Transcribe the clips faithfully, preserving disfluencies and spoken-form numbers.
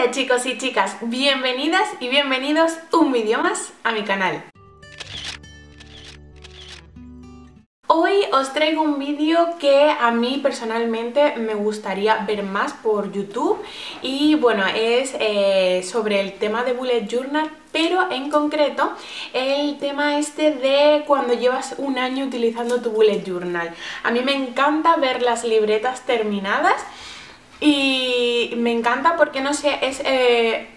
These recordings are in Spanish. Hola chicos y chicas, bienvenidas y bienvenidos un vídeo más a mi canal. Hoy os traigo un vídeo que a mí personalmente me gustaría ver más por YouTube y bueno, es eh, sobre el tema de Bullet Journal, pero en concreto el tema este de cuando llevas un año utilizando tu Bullet Journal. A mí me encanta ver las libretas terminadas y me encanta porque no sé, es... Eh,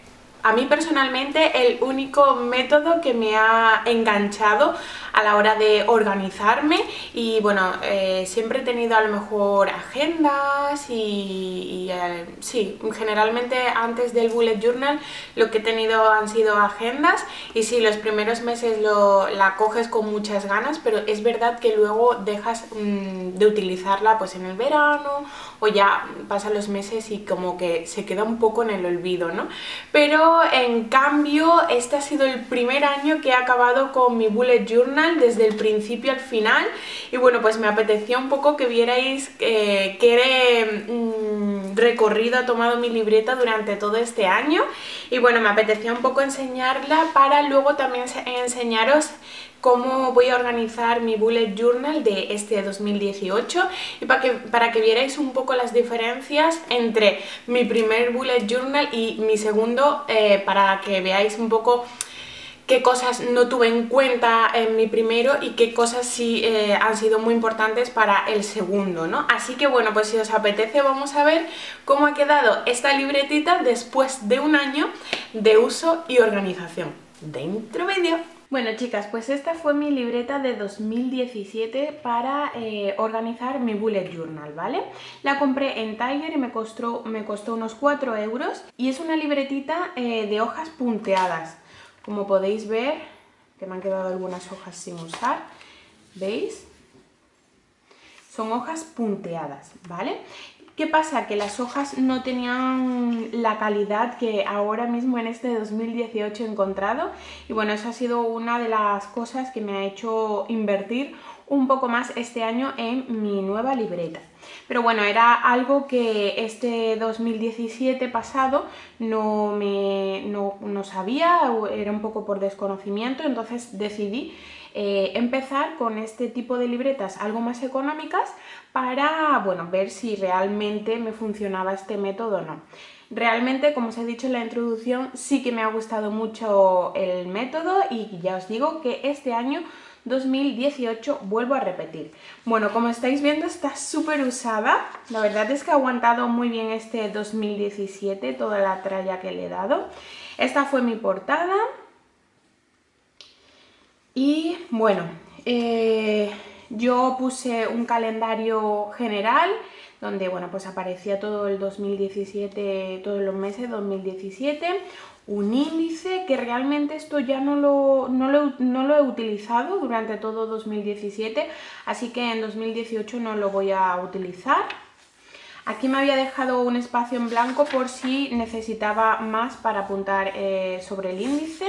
A mí personalmente el único método que me ha enganchado a la hora de organizarme y bueno, eh, siempre he tenido a lo mejor agendas y, y eh, sí, generalmente antes del Bullet Journal lo que he tenido han sido agendas y sí, los primeros meses lo, la coges con muchas ganas, pero es verdad que luego dejas mmm, de utilizarla pues en el verano o ya pasan los meses y como que se queda un poco en el olvido, ¿no? Pero en cambio, este ha sido el primer año que he acabado con mi Bullet Journal desde el principio al final y bueno, pues me apetecía un poco que vierais eh, qué mm, recorrido ha tomado mi libreta durante todo este año y bueno, me apetecía un poco enseñarla para luego también enseñaros cómo voy a organizar mi Bullet Journal de este dos mil dieciocho y para que, para que vierais un poco las diferencias entre mi primer Bullet Journal y mi segundo, eh, para que veáis un poco qué cosas no tuve en cuenta en mi primero y qué cosas sí eh, han sido muy importantes para el segundo, ¿no? Así que bueno, pues si os apetece vamos a ver cómo ha quedado esta libretita después de un año de uso y organización. Dentro vídeo. Bueno chicas, pues esta fue mi libreta de dos mil diecisiete para eh, organizar mi Bullet Journal, ¿vale? La compré en Tiger y me costó, me costó unos cuatro euros y es una libretita eh, de hojas punteadas. Como podéis ver, que me han quedado algunas hojas sin usar, ¿veis? Son hojas punteadas, ¿vale? ¿Qué pasa? Que las hojas no tenían la calidad que ahora mismo en este dos mil dieciocho he encontrado y bueno, eso ha sido una de las cosas que me ha hecho invertir un poco más este año en mi nueva libreta. Pero bueno, era algo que este dos mil diecisiete pasado no, me, no, no sabía, era un poco por desconocimiento, entonces decidí eh, empezar con este tipo de libretas algo más económicas para, bueno, ver si realmente me funcionaba este método o no. Realmente, como os he dicho en la introducción, sí que me ha gustado mucho el método y ya os digo que este año dos mil dieciocho vuelvo a repetir. Bueno, como estáis viendo está súper usada, la verdad es que ha aguantado muy bien este dos mil diecisiete toda la tralla que le he dado. Esta fue mi portada y bueno, eh, yo puse un calendario general donde bueno, pues aparecía todo el dos mil diecisiete, todos los meses dos mil diecisiete, un índice que realmente esto ya no lo, no lo, no lo he utilizado durante todo dos mil diecisiete, así que en dos mil dieciocho no lo voy a utilizar. Aquí me había dejado un espacio en blanco por si necesitaba más para apuntar eh, sobre el índice.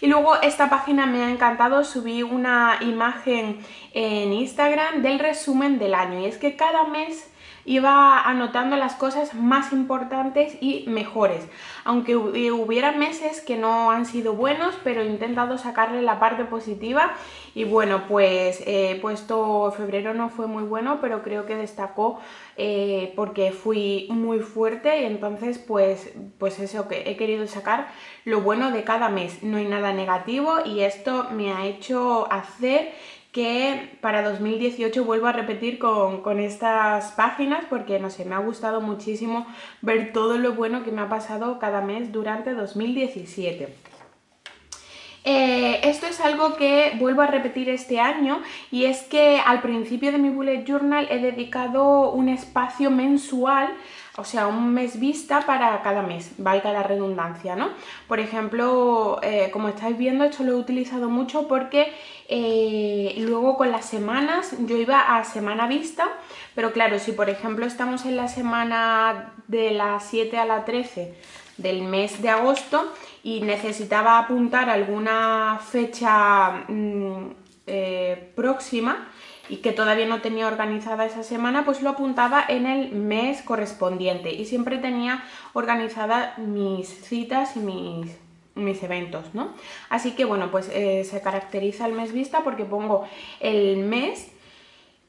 Y luego esta página me ha encantado, subí una imagen en Instagram del resumen del año y es que cada mes iba anotando las cosas más importantes y mejores, aunque hubiera meses que no han sido buenos, pero he intentado sacarle la parte positiva y bueno, pues he eh, puesto febrero no fue muy bueno, pero creo que destacó eh, porque fui muy fuerte y entonces pues, pues eso, que he querido sacar lo bueno de cada mes, no hay nada negativo y esto me ha hecho hacer que para dos mil dieciocho vuelvo a repetir con, con estas páginas porque, no sé, me ha gustado muchísimo ver todo lo bueno que me ha pasado cada mes durante dos mil diecisiete. Eh, esto es algo que vuelvo a repetir este año y es que al principio de mi Bullet Journal he dedicado un espacio mensual, o sea, un mes vista para cada mes, valga la redundancia, ¿no? Por ejemplo, eh, como estáis viendo, esto lo he utilizado mucho porque eh, luego con las semanas yo iba a semana vista, pero claro, si por ejemplo estamos en la semana de la siete a la trece del mes de agosto y necesitaba apuntar alguna fecha mmm, eh, próxima, y que todavía no tenía organizada esa semana, pues lo apuntaba en el mes correspondiente y siempre tenía organizadas mis citas y mis... mis eventos, ¿no? Así que bueno, pues eh, se caracteriza el mes vista porque pongo el mes,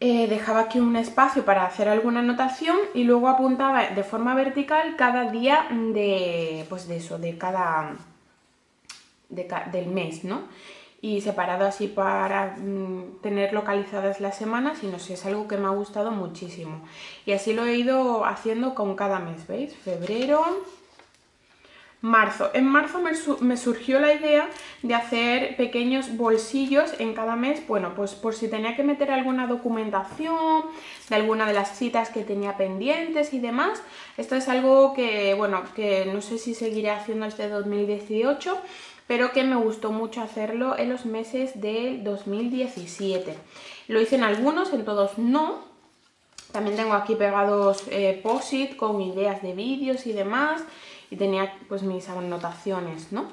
eh, dejaba aquí un espacio para hacer alguna anotación y luego apuntaba de forma vertical cada día de, pues de eso, de cada, de ca del mes, ¿no? Y separado así para mmm, tener localizadas las semanas y no sé, es algo que me ha gustado muchísimo. Y así lo he ido haciendo con cada mes, ¿veis? Febrero... marzo. En marzo me, su me surgió la idea de hacer pequeños bolsillos en cada mes, bueno, pues por si tenía que meter alguna documentación de alguna de las citas que tenía pendientes y demás. Esto es algo que, bueno, que no sé si seguiré haciendo este dos mil dieciocho, pero que me gustó mucho hacerlo en los meses del dos mil diecisiete. Lo hice en algunos, en todos no. También tengo aquí pegados eh, post-it con ideas de vídeos y demás. Y tenía pues mis anotaciones, ¿no?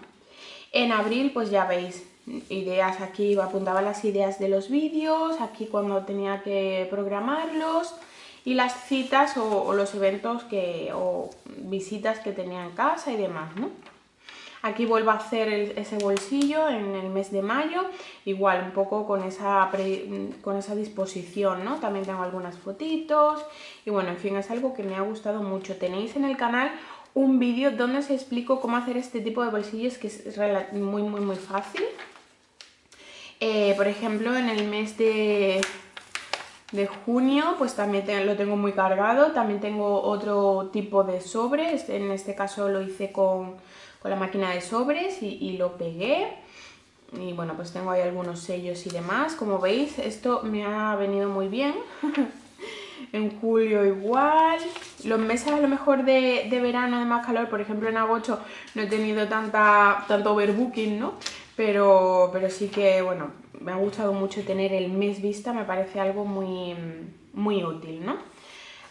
En abril, pues ya veis, ideas aquí, apuntaba las ideas de los vídeos, aquí cuando tenía que programarlos y las citas o, o los eventos que, o visitas que tenía en casa y demás, ¿no? Aquí vuelvo a hacer el, ese bolsillo en el mes de mayo, igual un poco con esa, pre, con esa disposición, ¿no? También tengo algunas fotitos y bueno, en fin, es algo que me ha gustado mucho. Tenéis en el canal un vídeo donde os explico cómo hacer este tipo de bolsillos, que es muy muy muy fácil. Eh, por ejemplo, en el mes de, de junio pues también te, lo tengo muy cargado. También tengo otro tipo de sobres, en este caso lo hice con, con la máquina de sobres y, y lo pegué. Y bueno, pues tengo ahí algunos sellos y demás. Como veis, esto me ha venido muy bien. En julio igual, los meses a lo mejor de, de verano, de más calor, por ejemplo en agosto no he tenido tanta, tanto overbooking, ¿no? Pero, pero sí que, bueno, me ha gustado mucho tener el mes vista, me parece algo muy, muy útil, ¿no?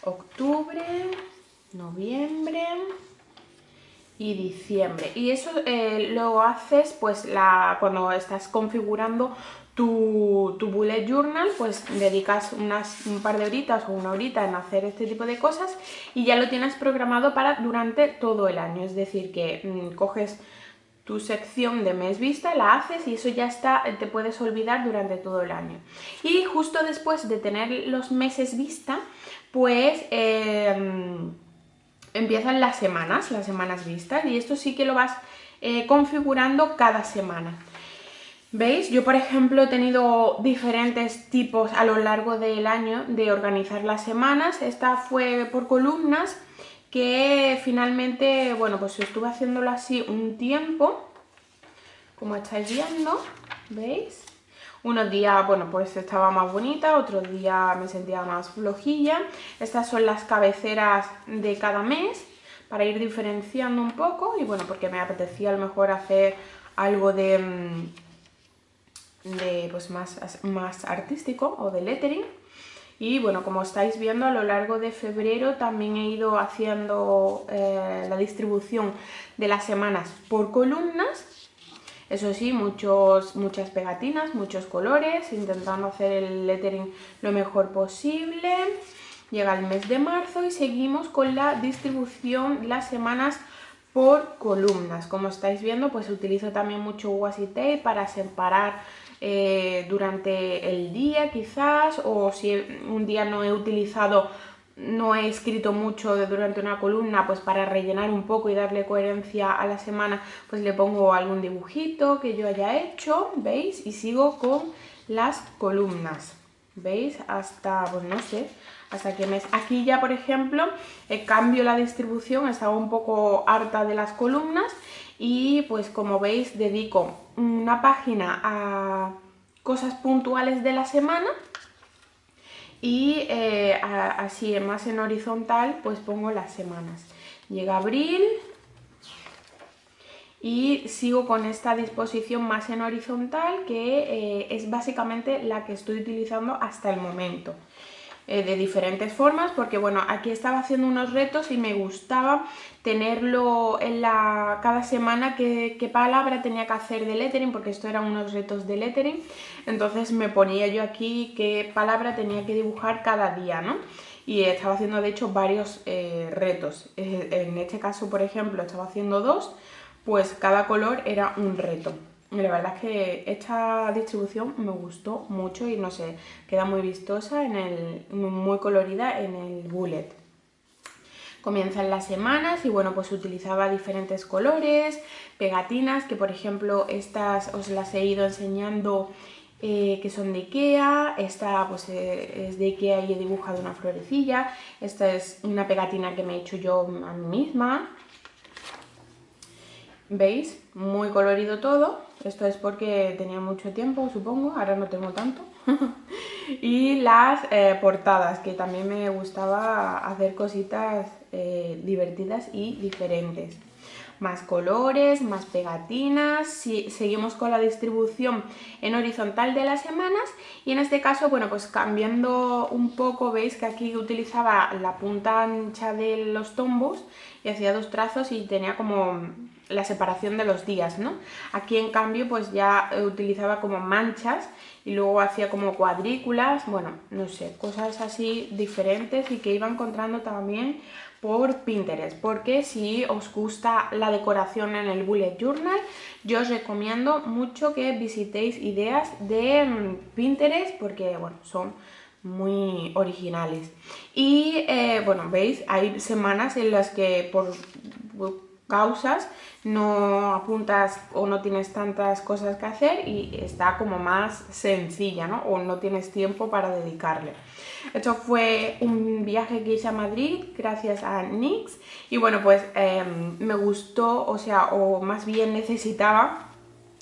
Octubre, noviembre y diciembre. Y eso eh, lo haces pues la, cuando estás configurando Tu, tu bullet journal, pues dedicas unas, un par de horitas o una horita en hacer este tipo de cosas y ya lo tienes programado para durante todo el año. Es decir, que mmm, coges tu sección de mes vista, la haces y eso ya está, te puedes olvidar durante todo el año. Y justo después de tener los meses vista, pues... Eh, empiezan las semanas, las semanas vistas, y esto sí que lo vas eh, configurando cada semana. ¿Veis? Yo, por ejemplo, he tenido diferentes tipos a lo largo del año de organizar las semanas. Esta fue por columnas, que finalmente, bueno, pues estuve haciéndolo así un tiempo, como estáis viendo, ¿veis? Unos días, bueno, pues estaba más bonita, otros días me sentía más flojilla. Estas son las cabeceras de cada mes, para ir diferenciando un poco, y bueno, porque me apetecía a lo mejor hacer algo de... de pues más, más artístico o de lettering. Y bueno, como estáis viendo, a lo largo de febrero también he ido haciendo eh, la distribución de las semanas por columnas. Eso sí, muchos, muchas pegatinas, muchos colores, intentando hacer el lettering lo mejor posible. Llega el mes de marzo y seguimos con la distribución de las semanas por columnas. Como estáis viendo, pues utilizo también mucho washi tape para separar eh, durante el día quizás, o si un día no he utilizado, no he escrito mucho durante una columna, pues para rellenar un poco y darle coherencia a la semana, pues le pongo algún dibujito que yo haya hecho, ¿veis? Y sigo con las columnas, ¿veis? Hasta, pues no sé, hasta qué mes. Aquí ya, por ejemplo, eh, cambio la distribución, estaba un poco harta de las columnas y pues como veis dedico una página a cosas puntuales de la semana. Y eh, a, así, más en horizontal, pues pongo las semanas. Llega abril y sigo con esta disposición más en horizontal, que eh, es básicamente la que estoy utilizando hasta el momento. eh, de diferentes formas, porque bueno, aquí estaba haciendo unos retos y me gustaba tenerlo en la cada semana qué, qué palabra tenía que hacer de lettering, porque esto eran unos retos de lettering. Entonces me ponía yo aquí qué palabra tenía que dibujar cada día, ¿no? Y estaba haciendo de hecho varios eh, retos. En este caso, por ejemplo, estaba haciendo dos, pues cada color era un reto. La verdad es que esta distribución me gustó mucho y no sé, queda muy vistosa, en el, muy colorida en el bullet. Comienzan las semanas y bueno, pues utilizaba diferentes colores, pegatinas, que por ejemplo estas os las he ido enseñando, eh, que son de Ikea. Esta pues eh, es de Ikea y he dibujado una florecilla. Esta es una pegatina que me he hecho yo a mí misma. ¿Veis? Muy colorido todo. Esto es porque tenía mucho tiempo, supongo, ahora no tengo tanto. Y las eh, portadas, que también me gustaba hacer cositas eh, divertidas y diferentes. Más colores, más pegatinas. Si, seguimos con la distribución en horizontal de las semanas. Y en este caso, bueno, pues cambiando un poco, veis que aquí utilizaba la punta ancha de los tombos y hacía dos trazos y tenía como la separación de los días, ¿no? Aquí en cambio pues ya utilizaba como manchas y luego hacía como cuadrículas, bueno, no sé, cosas así diferentes y que iba encontrando también por Pinterest, porque si os gusta la decoración en el Bullet Journal, yo os recomiendo mucho que visitéis ideas de Pinterest, porque bueno, son muy originales. Y eh, bueno, veis, hay semanas en las que por causas no apuntas o no tienes tantas cosas que hacer y está como más sencilla, ¿no? O no tienes tiempo para dedicarle. Esto fue un viaje que hice a Madrid gracias a N Y X y bueno, pues eh, me gustó, o sea, o más bien necesitaba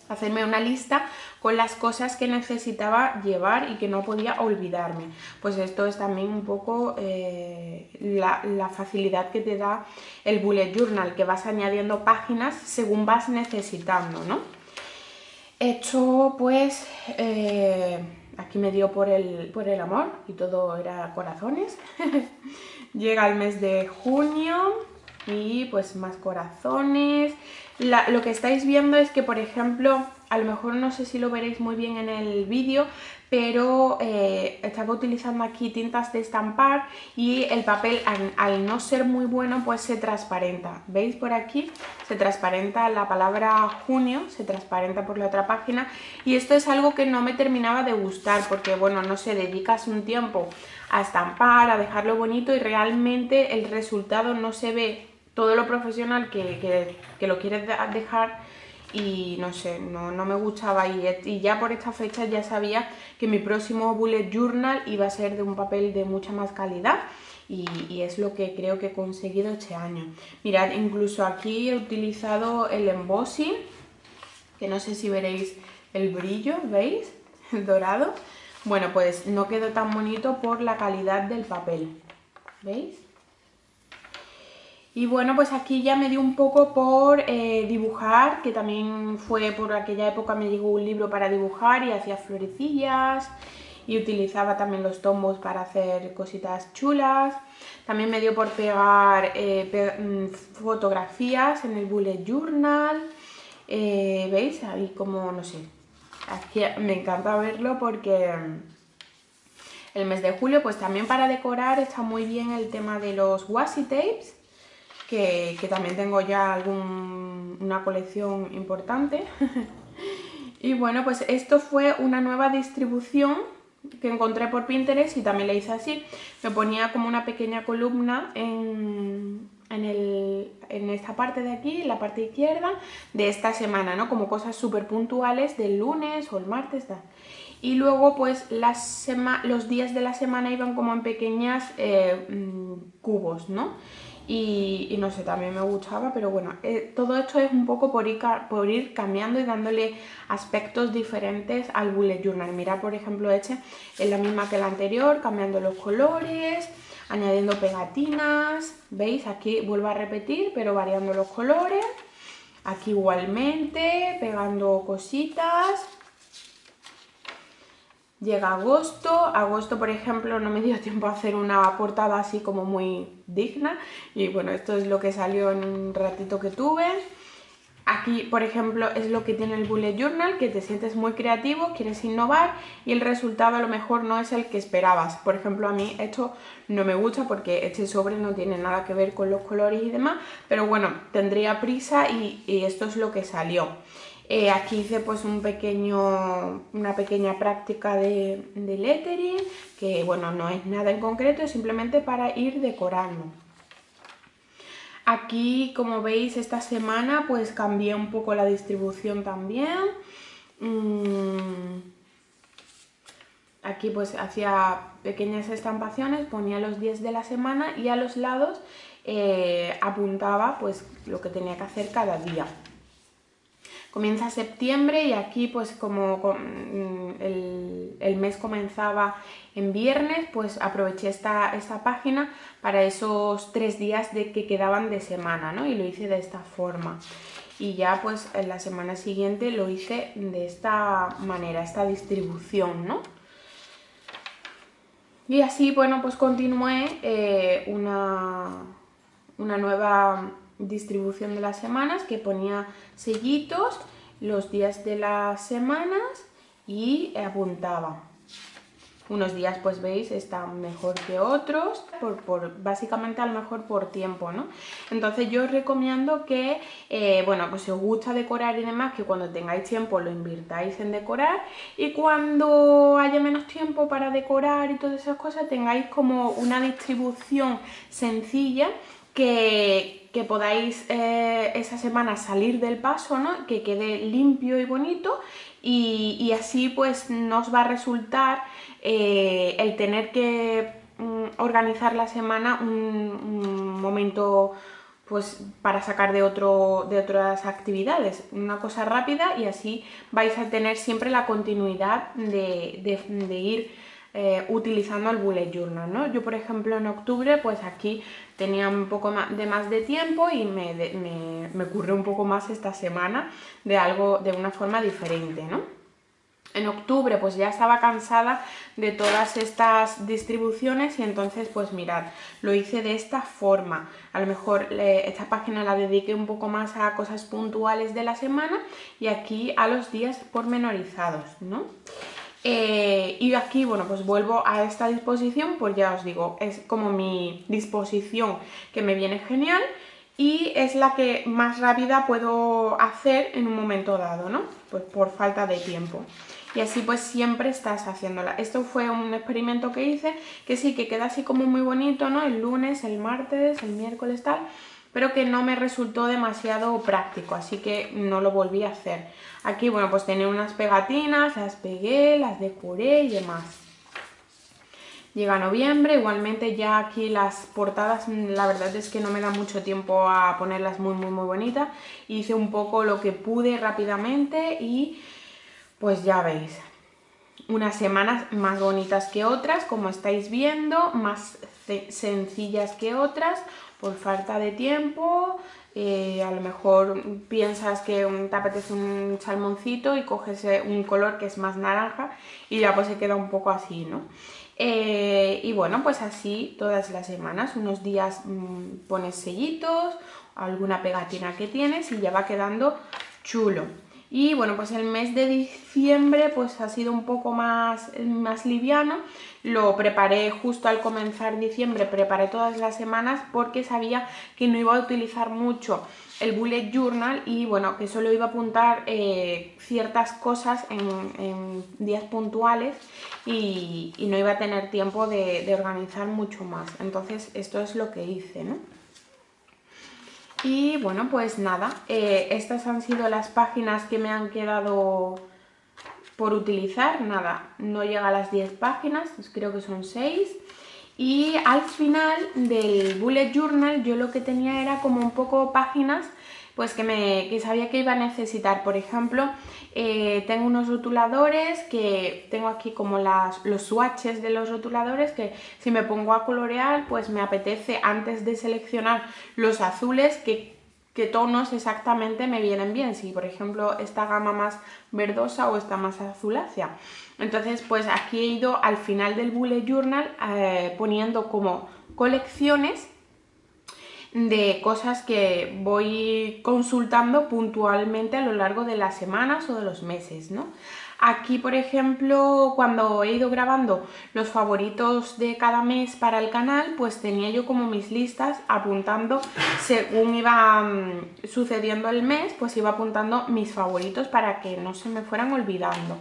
hacerme una lista con las cosas que necesitaba llevar y que no podía olvidarme. Pues esto es también un poco eh, la, la facilidad que te da el Bullet Journal, que vas añadiendo páginas según vas necesitando, ¿no? Hecho pues, eh, aquí me dio por el, por el amor y todo era corazones. Llega el mes de junio y pues más corazones. La, lo que estáis viendo es que, por ejemplo, a lo mejor no sé si lo veréis muy bien en el vídeo, pero eh, estaba utilizando aquí tintas de estampar y el papel al, al no ser muy bueno pues se transparenta. ¿Veis por aquí? Se transparenta la palabra junio, se transparenta por la otra página y esto es algo que no me terminaba de gustar porque, bueno, no sé, dedicas un tiempo a estampar, a dejarlo bonito y realmente el resultado no se ve todo lo profesional que, que, que lo quieres dejar. Y no sé, no, no me gustaba y, y ya por esta fecha ya sabía que mi próximo Bullet Journal iba a ser de un papel de mucha más calidad y, y es lo que creo que he conseguido este año. Mirad, incluso aquí he utilizado el embossing, que no sé si veréis el brillo, ¿veis? El dorado. Bueno, pues no quedó tan bonito por la calidad del papel, ¿veis? Y bueno, pues aquí ya me dio un poco por eh, dibujar, que también fue por aquella época me llegó un libro para dibujar y hacía florecillas y utilizaba también los tombos para hacer cositas chulas. También me dio por pegar eh, pe fotografías en el Bullet Journal, eh, ¿veis? Ahí como, no sé, aquí me encanta verlo porque el mes de julio pues también para decorar está muy bien el tema de los washi tapes. Que, que también tengo ya algún, una colección importante. Y bueno, pues esto fue una nueva distribución que encontré por Pinterest y también la hice así. Me ponía como una pequeña columna en, en, el, en esta parte de aquí, en la parte izquierda, de esta semana, ¿no? Como cosas súper puntuales del lunes o el martes, tal. Y luego pues las los días de la semana iban como en pequeñas eh, cubos, ¿no? Y, y no sé, también me gustaba, pero bueno, eh, todo esto es un poco por ir, por ir cambiando y dándole aspectos diferentes al Bullet Journal. Mirad, por ejemplo, este es la misma que la anterior, cambiando los colores, añadiendo pegatinas, ¿veis? Aquí vuelvo a repetir, pero variando los colores. Aquí igualmente, pegando cositas. Llega agosto, agosto por ejemplo no me dio tiempo a hacer una portada así como muy digna y bueno, esto es lo que salió en un ratito que tuve. Aquí por ejemplo es lo que tiene el Bullet Journal, que te sientes muy creativo, quieres innovar y el resultado a lo mejor no es el que esperabas. Por ejemplo a mí esto no me gusta porque este sobre no tiene nada que ver con los colores y demás, pero bueno, tendría prisa y, y esto es lo que salió. Eh, aquí hice pues un pequeño, una pequeña práctica de, de lettering, que bueno, no es nada en concreto, es simplemente para ir decorando. Aquí, como veis, esta semana pues cambié un poco la distribución también. Mm. Aquí pues hacía pequeñas estampaciones, ponía los días de la semana y a los lados eh, apuntaba pues lo que tenía que hacer cada día. Comienza septiembre y aquí pues como el, el mes comenzaba en viernes, pues aproveché esta, esta página para esos tres días de que quedaban de semana, ¿no? Y lo hice de esta forma. Y ya pues en la semana siguiente lo hice de esta manera, esta distribución, ¿no? Y así, bueno, pues continué eh, una, una nueva distribución de las semanas, que ponía sellitos, los días de las semanas y apuntaba. Unos días pues veis están mejor que otros, por, por, básicamente a lo mejor por tiempo, ¿no? Entonces yo os recomiendo que, eh, bueno, pues si os gusta decorar y demás, que cuando tengáis tiempo lo invirtáis en decorar y cuando haya menos tiempo para decorar y todas esas cosas tengáis como una distribución sencilla que... que podáis eh, esa semana salir del paso, ¿no? Que quede limpio y bonito y, y así pues nos va a resultar eh, el tener que mm, organizar la semana un, un momento pues para sacar de, otro, de otras actividades, una cosa rápida y así vais a tener siempre la continuidad de, de, de ir Eh, utilizando el Bullet Journal, ¿no? Yo por ejemplo en octubre pues aquí tenía un poco de más de tiempo y me, de, me, me ocurrió un poco más esta semana de algo, de una forma diferente, ¿no? En octubre pues ya estaba cansada de todas estas distribuciones y entonces pues mirad, lo hice de esta forma. A lo mejor eh, esta página la dediqué un poco más a cosas puntuales de la semana y aquí a los días pormenorizados, ¿no? Eh, y aquí, bueno, pues vuelvo a esta disposición, pues ya os digo, es como mi disposición que me viene genial y es la que más rápida puedo hacer en un momento dado, ¿no? Pues por falta de tiempo. Y así pues siempre estás haciéndola. Esto fue un experimento que hice, que sí, que queda así como muy bonito, ¿no? El lunes, el martes, el miércoles, tal, pero que no me resultó demasiado práctico, así que no lo volví a hacer. Aquí, bueno, pues tenía unas pegatinas, las pegué, las decoré y demás. Llega noviembre, igualmente ya aquí las portadas, la verdad es que no me da mucho tiempo a ponerlas muy, muy, muy bonitas. Hice un poco lo que pude rápidamente y pues ya veis. Unas semanas más bonitas que otras, como estáis viendo, más sencillas que otras, por falta de tiempo. Eh, a lo mejor piensas que te apetece un salmoncito y coges un color que es más naranja y ya pues se queda un poco así, ¿no? Eh, y bueno, pues así todas las semanas, unos días mmm, pones sellitos, alguna pegatina que tienes y ya va quedando chulo. Y bueno, pues el mes de diciembre pues ha sido un poco más, más liviano. Lo preparé justo al comenzar diciembre, preparé todas las semanas porque sabía que no iba a utilizar mucho el Bullet Journal y bueno, que solo iba a apuntar eh, ciertas cosas en, en días puntuales y, y no iba a tener tiempo de, de organizar mucho más. Entonces esto es lo que hice, ¿no? Y bueno, pues nada, eh, estas han sido las páginas que me han quedado por utilizar. Nada, no llega a las diez páginas, pues creo que son seis. Y al final del Bullet Journal yo lo que tenía era como un poco páginas pues que, me, que sabía que iba a necesitar. Por ejemplo, eh, tengo unos rotuladores que tengo aquí como las, los swatches de los rotuladores que si me pongo a colorear pues me apetece antes de seleccionar los azules que, qué tonos exactamente me vienen bien, si por ejemplo esta gama más verdosa o esta más azulácea. Entonces pues aquí he ido al final del bullet journal eh, poniendo como colecciones de cosas que voy consultando puntualmente a lo largo de las semanas o de los meses, ¿no? Aquí, por ejemplo, cuando he ido grabando los favoritos de cada mes para el canal, pues tenía yo como mis listas apuntando, según iba sucediendo el mes, pues iba apuntando mis favoritos para que no se me fueran olvidando.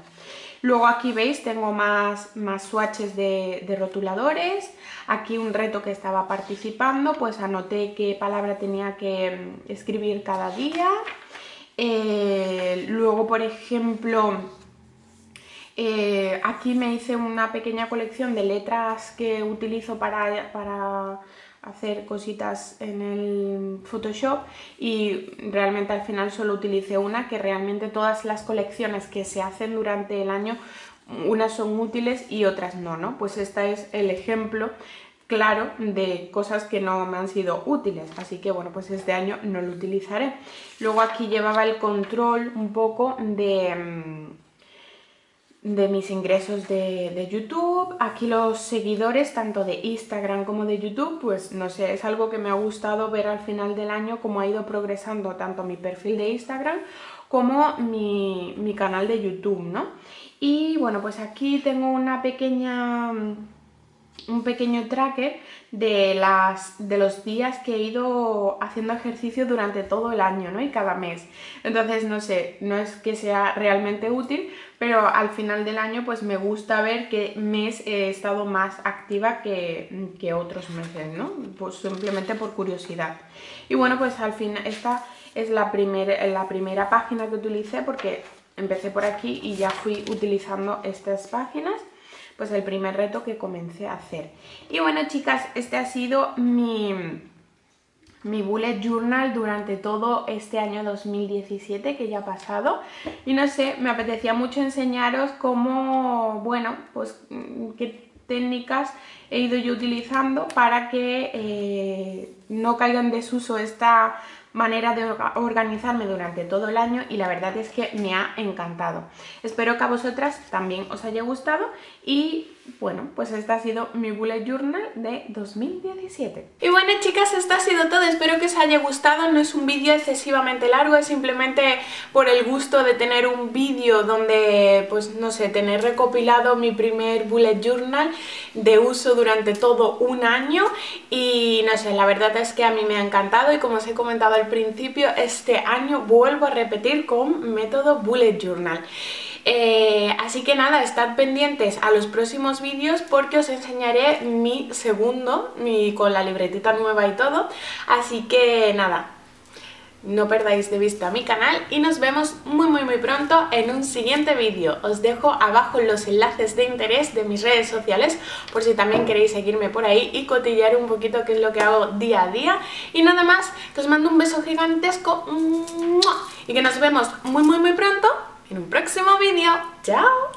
Luego aquí veis, tengo más, más swatches de, de rotuladores. Aquí un reto que estaba participando, pues anoté qué palabra tenía que escribir cada día. Eh, luego, por ejemplo... Eh, aquí me hice una pequeña colección de letras que utilizo para, para hacer cositas en el Photoshop, y realmente al final solo utilicé una, que realmente todas las colecciones que se hacen durante el año, unas son útiles y otras no, ¿no? Pues este es el ejemplo claro de cosas que no me han sido útiles, así que bueno, pues este año no lo utilizaré. Luego aquí llevaba el control un poco de... de mis ingresos de, de YouTube. Aquí los seguidores tanto de Instagram como de YouTube, pues no sé, es algo que me ha gustado ver al final del año cómo ha ido progresando tanto mi perfil de Instagram como mi, mi canal de YouTube, ¿no? Y bueno, pues aquí tengo una pequeña... un pequeño tracker de, las, de los días que he ido haciendo ejercicio durante todo el año, ¿no? Y cada mes. Entonces, no sé, no es que sea realmente útil, pero al final del año pues me gusta ver qué mes he estado más activa que, que otros meses, ¿no? Pues simplemente por curiosidad. Y bueno, pues al final esta es la, primer, la primera página que utilicé, porque empecé por aquí y ya fui utilizando estas páginas. Pues el primer reto que comencé a hacer. Y bueno, chicas, este ha sido mi, mi bullet journal durante todo este año dos mil diecisiete que ya ha pasado. Y no sé, me apetecía mucho enseñaros cómo, bueno, pues qué técnicas he ido yo utilizando para que eh, no caiga en desuso esta manera de organizarme durante todo el año, y la verdad es que me ha encantado. Espero que a vosotras también os haya gustado, y bueno, pues este ha sido mi bullet journal de dos mil diecisiete. Y bueno, chicas, esto ha sido todo, espero que os haya gustado. No es un vídeo excesivamente largo, es simplemente por el gusto de tener un vídeo donde, pues no sé, tener recopilado mi primer bullet journal de uso durante todo un año. Y no sé, la verdad es que a mí me ha encantado, y como os he comentado al principio, este año vuelvo a repetir con método bullet journal. Eh, así que nada, estad pendientes a los próximos vídeos, porque os enseñaré mi segundo, mi, con la libretita nueva y todo. Así que nada, no perdáis de vista mi canal, y nos vemos muy muy muy pronto en un siguiente vídeo. Os dejo abajo los enlaces de interés de mis redes sociales, por si también queréis seguirme por ahí y cotillear un poquito qué es lo que hago día a día. Y nada más, que os mando un beso gigantesco, y que nos vemos muy muy muy pronto en un próximo vídeo. ¡Chao!